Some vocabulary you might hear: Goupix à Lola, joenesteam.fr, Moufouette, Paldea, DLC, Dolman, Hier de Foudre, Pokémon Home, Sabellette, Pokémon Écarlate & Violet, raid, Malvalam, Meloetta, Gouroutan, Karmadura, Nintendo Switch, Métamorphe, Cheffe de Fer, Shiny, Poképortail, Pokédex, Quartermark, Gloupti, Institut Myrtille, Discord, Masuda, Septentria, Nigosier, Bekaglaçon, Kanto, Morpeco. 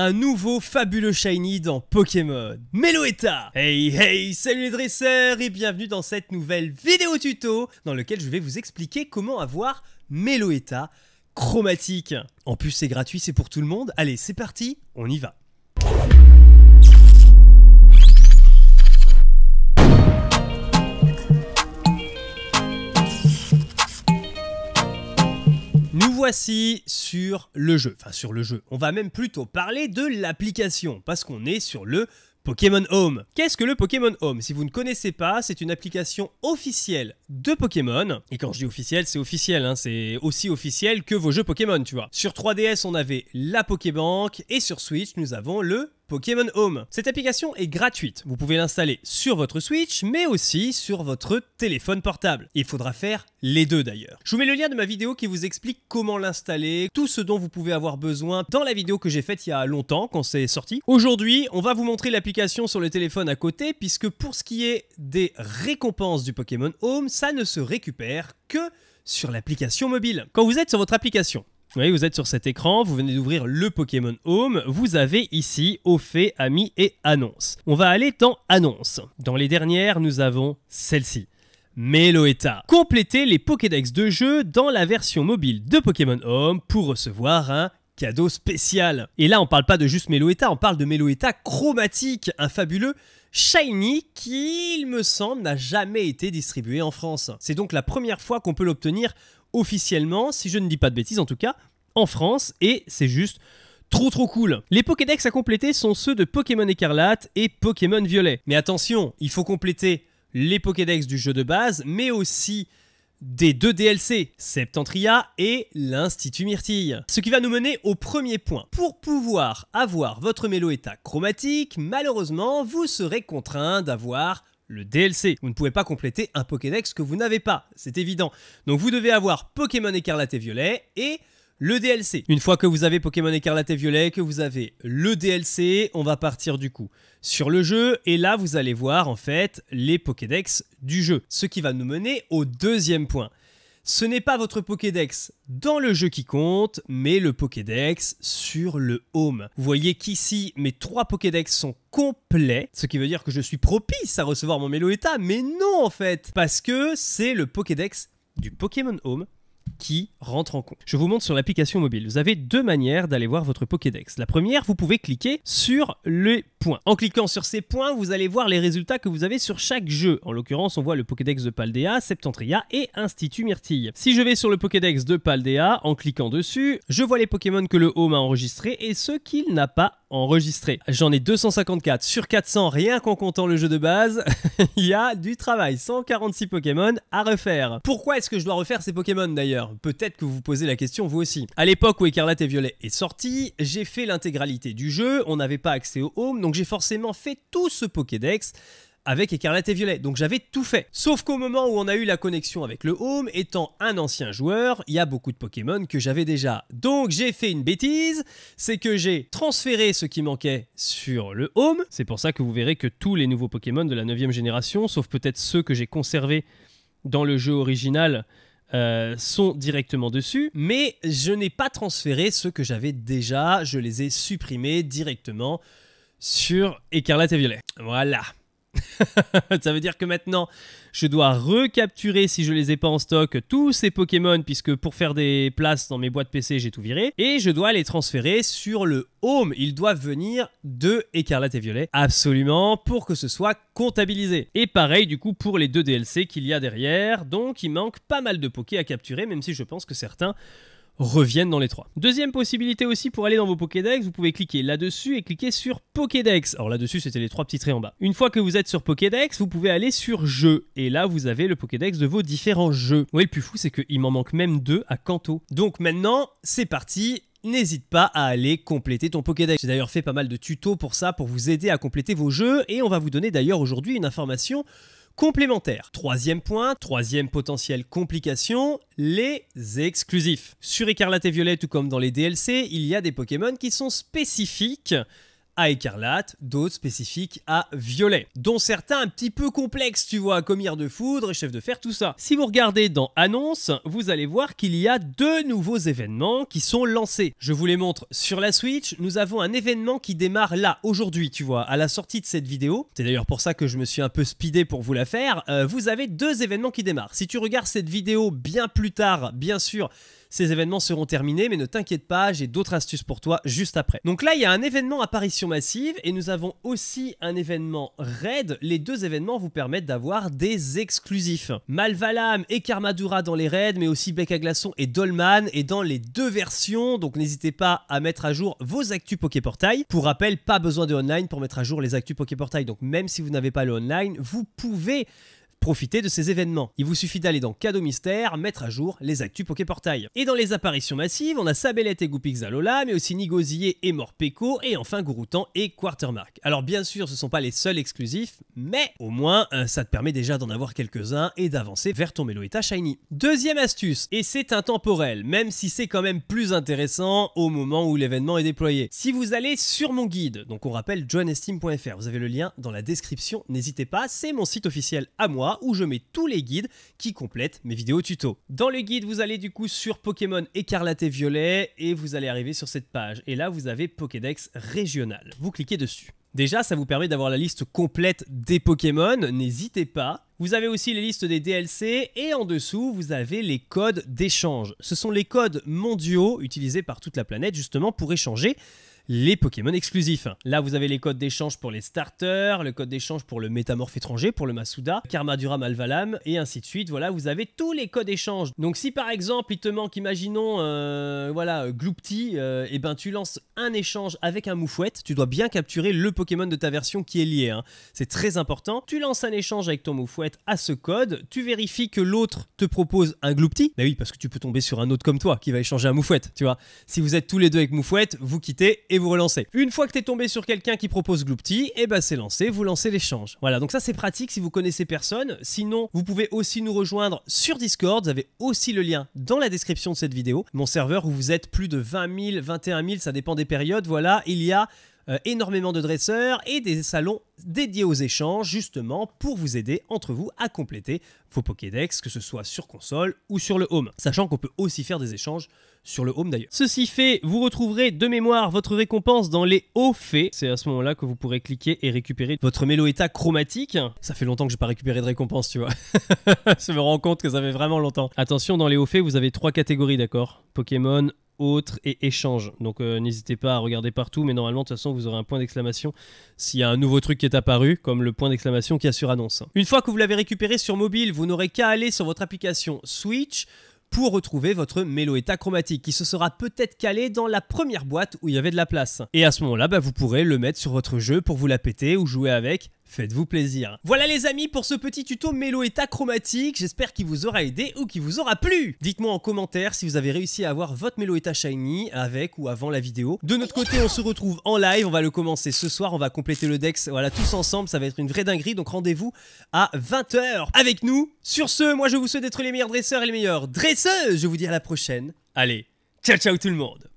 un nouveau fabuleux shiny dans Pokémon, Meloetta. Hey hey, salut les dresseurs et bienvenue dans cette nouvelle vidéo tuto dans laquelle je vais vous expliquer comment avoir Meloetta chromatique. En plus c'est gratuit, c'est pour tout le monde. Allez c'est parti, on y va. Nous voici sur le jeu, on va même plutôt parler de l'application, parce qu'on est sur le Pokémon Home. Qu'est-ce que le Pokémon Home? Si vous ne connaissez pas, c'est une application officielle de Pokémon, et quand je dis officielle, hein, c'est aussi officiel que vos jeux Pokémon, tu vois. Sur 3DS, on avait la Pokébank, et sur Switch, nous avons le Pokémon Home. Cette application est gratuite, vous pouvez l'installer sur votre Switch, mais aussi sur votre téléphone portable. Il faudra faire les deux d'ailleurs. Je vous mets le lien de ma vidéo qui vous explique comment l'installer, tout ce dont vous pouvez avoir besoin dans la vidéo que j'ai faite il y a longtemps, quand c'est sorti. Aujourd'hui, on va vous montrer l'application sur le téléphone à côté, puisque pour ce qui est des récompenses du Pokémon Home, ça ne se récupère que sur l'application mobile. Quand vous êtes sur votre application, vous voyez, vous êtes sur cet écran, vous venez d'ouvrir le Pokémon Home, vous avez ici au fait, amis et annonces. On va aller dans annonces. Dans les dernières, nous avons celle-ci. Meloetta. Complétez les Pokédex de jeu dans la version mobile de Pokémon Home pour recevoir un cadeau spécial. Et là, on parle pas de juste Meloetta, on parle de Meloetta chromatique, un fabuleux shiny qui, il me semble, n'a jamais été distribué en France. C'est donc la première fois qu'on peut l'obtenir officiellement, si je ne dis pas de bêtises en tout cas, en France, et c'est juste trop cool. Les Pokédex à compléter sont ceux de Pokémon Écarlate et Pokémon Violet. Mais attention, il faut compléter les Pokédex du jeu de base, mais aussi des deux DLC, Septentria et l'Institut Myrtille. Ce qui va nous mener au premier point. Pour pouvoir avoir votre Meloetta chromatique, malheureusement, vous serez contraint d'avoir le DLC. Vous ne pouvez pas compléter un Pokédex que vous n'avez pas, c'est évident. Donc vous devez avoir Pokémon Écarlate et Violet et le DLC. Une fois que vous avez Pokémon Écarlate et Violet, que vous avez le DLC, on va partir du coup sur le jeu et là vous allez voir en fait les Pokédex du jeu. Ce qui va nous mener au deuxième point. Ce n'est pas votre Pokédex dans le jeu qui compte, mais le Pokédex sur le Home. Vous voyez qu'ici, mes 3 Pokédex sont complets, ce qui veut dire que je suis propice à recevoir mon Meloetta, mais non en fait, parce que c'est le Pokédex du Pokémon Home qui rentre en compte. Je vous montre sur l'application mobile. Vous avez deux manières d'aller voir votre Pokédex. La première, vous pouvez cliquer sur les points. En cliquant sur ces points, vous allez voir les résultats que vous avez sur chaque jeu. En l'occurrence, on voit le Pokédex de Paldea, Septentria et Institut Myrtille. Si je vais sur le Pokédex de Paldea, en cliquant dessus, je vois les Pokémon que le Home a enregistrés et ceux qu'il n'a pas enregistrés. J'en ai 254 sur 400, rien qu'en comptant le jeu de base. Il y a du travail, 146 Pokémon à refaire. Pourquoi est-ce que je dois refaire ces Pokémon d'ailleurs? Peut-être que vous vous posez la question vous aussi. À l'époque où Écarlate et Violet est sorti, j'ai fait l'intégralité du jeu, on n'avait pas accès au Home, donc j'ai forcément fait tout ce Pokédex avec Écarlate et Violet, donc j'avais tout fait. Sauf qu'au moment où on a eu la connexion avec le Home, étant un ancien joueur, il y a beaucoup de Pokémon que j'avais déjà. Donc j'ai fait une bêtise, c'est que j'ai transféré ce qui manquait sur le Home. C'est pour ça que vous verrez que tous les nouveaux Pokémon de la 9e génération, sauf peut-être ceux que j'ai conservés dans le jeu original, sont directement dessus, mais je n'ai pas transféré ceux que j'avais déjà, je les ai supprimés directement sur Écarlate et Violet. Voilà. Ça veut dire que maintenant, je dois recapturer, si je les ai pas en stock, tous ces Pokémon, puisque pour faire des places dans mes boîtes PC, j'ai tout viré, et je dois les transférer sur le Home. Ils doivent venir de Écarlate et Violet, absolument, pour que ce soit comptabilisé. Et pareil, du coup, pour les deux DLC qu'il y a derrière, donc il manque pas mal de Poké à capturer, même si je pense que certains reviennent dans les 3. Deuxième possibilité aussi pour aller dans vos Pokédex, vous pouvez cliquer là-dessus et cliquer sur Pokédex. Alors là-dessus, c'était les 3 petits traits en bas. Une fois que vous êtes sur Pokédex, vous pouvez aller sur Jeux. Et là, vous avez le Pokédex de vos différents jeux. Oui, le plus fou, c'est qu'il m'en manque même 2 à Kanto. Donc maintenant, c'est parti. N'hésite pas à aller compléter ton Pokédex. J'ai d'ailleurs fait pas mal de tutos pour ça, pour vous aider à compléter vos jeux. Et on va vous donner d'ailleurs aujourd'hui une information complémentaire. Troisième point, troisième potentielle complication, les exclusifs. Sur Écarlate et Violet, tout comme dans les DLC, il y a des Pokémon qui sont spécifiques à écarlate, d'autres spécifiques à violet, dont certains un petit peu complexes, tu vois, comme Hier de Foudre, Cheffe de Fer, tout ça. Si vous regardez dans Annonce, vous allez voir qu'il y a deux nouveaux événements qui sont lancés. Je vous les montre sur la Switch. Nous avons un événement qui démarre là, aujourd'hui, tu vois, à la sortie de cette vidéo. C'est d'ailleurs pour ça que je me suis un peu speedé pour vous la faire. Vous avez deux événements qui démarrent. Si tu regardes cette vidéo bien plus tard, bien sûr, ces événements seront terminés, mais ne t'inquiète pas, j'ai d'autres astuces pour toi juste après. Donc là, il y a un événement apparition massive et nous avons aussi un événement raid. Les deux événements vous permettent d'avoir des exclusifs. Malvalam et Karmadura dans les raids, mais aussi Bekaglaçon et Dolman et dans les deux versions. Donc n'hésitez pas à mettre à jour vos actus Poképortail. Pour rappel, pas besoin de online pour mettre à jour les actus Poképortail. Donc même si vous n'avez pas le online, vous pouvez profitez de ces événements. Il vous suffit d'aller dans Cadeau Mystère, mettre à jour les actus Poképortail. Et dans les apparitions massives, on a Sabellette et Goupix à Lola, mais aussi Nigosier et Morpeco, et enfin Gouroutan et Quartermark. Alors bien sûr, ce ne sont pas les seuls exclusifs, mais au moins, ça te permet déjà d'en avoir quelques-uns et d'avancer vers ton Meloetta Shiny. Deuxième astuce, et c'est intemporel, même si c'est quand même plus intéressant au moment où l'événement est déployé. Si vous allez sur mon guide, donc on rappelle joenesteam.fr, vous avez le lien dans la description, n'hésitez pas, c'est mon site officiel à moi, où je mets tous les guides qui complètent mes vidéos tuto. Dans le guide, vous allez du coup sur Pokémon Écarlate et Violet et vous allez arriver sur cette page. Et là, vous avez Pokédex régional. Vous cliquez dessus. Déjà, ça vous permet d'avoir la liste complète des Pokémon, n'hésitez pas. Vous avez aussi les listes des DLC et en dessous, vous avez les codes d'échange. Ce sont les codes mondiaux utilisés par toute la planète justement pour échanger les Pokémon exclusifs. Là, vous avez les codes d'échange pour les starters, le code d'échange pour le métamorphe étranger, pour le Masuda, Karmadura Malvalam, et ainsi de suite. Voilà, vous avez tous les codes d'échange. Donc si par exemple, il te manque, imaginons, voilà, Gloupti, et ben tu lances un échange avec un Moufouette. Tu dois bien capturer le Pokémon de ta version qui est lié. Hein. C'est très important. Tu lances un échange avec ton Moufouette à ce code. Tu vérifies que l'autre te propose un Gloupti. Bah oui, parce que tu peux tomber sur un autre comme toi qui va échanger un Moufouette, tu vois. Si vous êtes tous les deux avec Moufouette, vous quittez et vous relancez. Une fois que tu es tombé sur quelqu'un qui propose Gloupti, et ben c'est lancé, vous lancez l'échange. Voilà, donc ça c'est pratique si vous connaissez personne. Sinon, vous pouvez aussi nous rejoindre sur Discord, vous avez aussi le lien dans la description de cette vidéo. Mon serveur où vous êtes plus de 20 000, 21 000, ça dépend des périodes, voilà, il y a énormément de dresseurs et des salons dédiés aux échanges justement pour vous aider entre vous à compléter vos Pokédex, que ce soit sur console ou sur le home, sachant qu'on peut aussi faire des échanges sur le home d'ailleurs. Ceci fait, vous retrouverez de mémoire votre récompense dans les hauts faits. C'est à ce moment là que vous pourrez cliquer et récupérer votre Meloetta chromatique. Ça fait longtemps que j'ai pas récupéré de récompense, tu vois. Je me rends compte que ça fait vraiment longtemps. Attention, dans les hauts faits vous avez trois catégories, d'accord, Pokémon, autres et échanges. Donc n'hésitez pas à regarder partout, mais normalement de toute façon vous aurez un point d'exclamation s'il y a un nouveau truc qui est apparu, comme le point d'exclamation qui a sur annonce. Une fois que vous l'avez récupéré sur mobile, vous n'aurez qu'à aller sur votre application Switch pour retrouver votre Meloetta chromatique qui se sera peut-être calé dans la première boîte où il y avait de la place. Et à ce moment-là, bah, vous pourrez le mettre sur votre jeu pour vous la péter ou jouer avec. Faites-vous plaisir. Voilà les amis pour ce petit tuto Meloetta chromatique. J'espère qu'il vous aura aidé ou qu'il vous aura plu. Dites-moi en commentaire si vous avez réussi à avoir votre Meloetta Shiny avec ou avant la vidéo. De notre côté, on se retrouve en live. On va le commencer ce soir. On va compléter le Dex. Voilà, tous ensemble. Ça va être une vraie dinguerie. Donc rendez-vous à 20 h avec nous. Sur ce, moi je vous souhaite d'être les meilleurs dresseurs et les meilleurs dresseuses. Je vous dis à la prochaine. Allez, ciao ciao tout le monde.